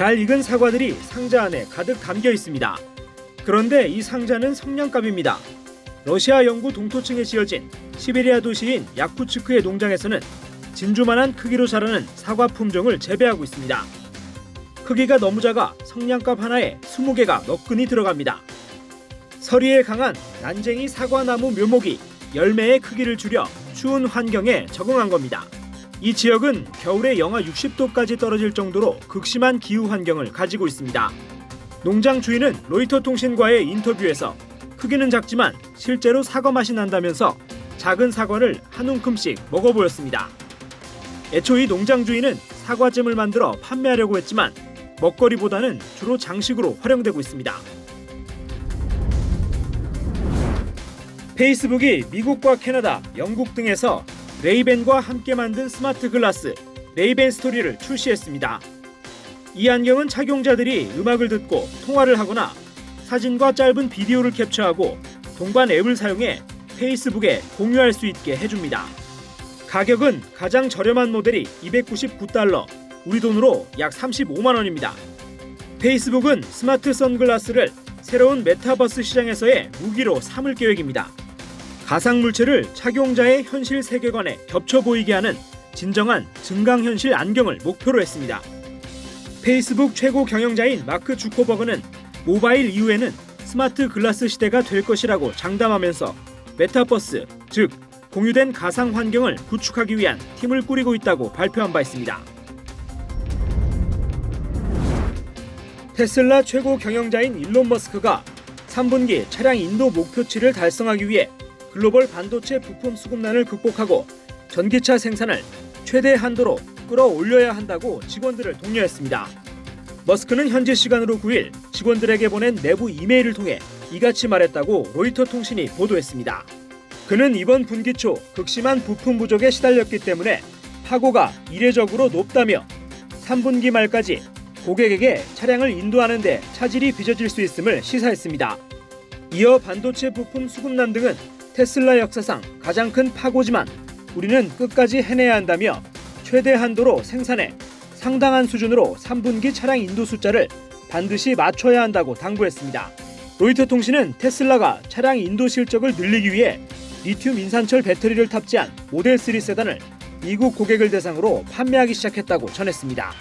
잘 익은 사과들이 상자 안에 가득 담겨 있습니다. 그런데 이 상자는 성냥갑입니다. 러시아 영구 동토층에 지어진 시베리아 도시인 야쿠츠크의 농장에서는 진주만한 크기로 자라는 사과 품종을 재배하고 있습니다. 크기가 너무 작아 성냥갑 하나에 20개가 너끈히 들어갑니다. 서리에 강한 난쟁이 사과나무 묘목이 열매의 크기를 줄여 추운 환경에 적응한 겁니다. 이 지역은 겨울에 영하 60도까지 떨어질 정도로 극심한 기후 환경을 가지고 있습니다. 농장 주인은 로이터 통신과의 인터뷰에서 크기는 작지만 실제로 사과 맛이 난다면서 작은 사과를 한 움큼씩 먹어 보였습니다. 애초 이 농장 주인은 사과잼을 만들어 판매하려고 했지만 먹거리보다는 주로 장식으로 활용되고 있습니다. 페이스북이 미국과 캐나다, 영국 등에서 레이벤과 함께 만든 스마트 글라스, 레이벤 스토리를 출시했습니다. 이 안경은 착용자들이 음악을 듣고 통화를 하거나 사진과 짧은 비디오를 캡처하고 동반 앱을 사용해 페이스북에 공유할 수 있게 해줍니다. 가격은 가장 저렴한 모델이 299달러, 우리 돈으로 약 35만 원입니다. 페이스북은 스마트 선글라스를 새로운 메타버스 시장에서의 무기로 삼을 계획입니다. 가상 물체를 착용자의 현실 세계관에 겹쳐 보이게 하는 진정한 증강현실 안경을 목표로 했습니다. 페이스북 최고 경영자인 마크 주커버그는 모바일 이후에는 스마트 글라스 시대가 될 것이라고 장담하면서 메타버스, 즉 공유된 가상 환경을 구축하기 위한 팀을 꾸리고 있다고 발표한 바 있습니다. 테슬라 최고 경영자인 일론 머스크가 3분기 차량 인도 목표치를 달성하기 위해 글로벌 반도체 부품 수급난을 극복하고 전기차 생산을 최대 한도로 끌어올려야 한다고 직원들을 독려했습니다. 머스크는 현지 시간으로 9일 직원들에게 보낸 내부 이메일을 통해 이같이 말했다고 로이터 통신이 보도했습니다. 그는 이번 분기 초 극심한 부품 부족에 시달렸기 때문에 파고가 이례적으로 높다며 3분기 말까지 고객에게 차량을 인도하는 데 차질이 빚어질 수 있음을 시사했습니다. 이어 반도체 부품 수급난 등은 테슬라 역사상 가장 큰 파고지만 우리는 끝까지 해내야 한다며 최대 한도로 생산해 상당한 수준으로 3분기 차량 인도 숫자를 반드시 맞춰야 한다고 당부했습니다. 로이터 통신은 테슬라가 차량 인도 실적을 늘리기 위해 리튬 인산철 배터리를 탑재한 모델3 세단을 미국 고객을 대상으로 판매하기 시작했다고 전했습니다.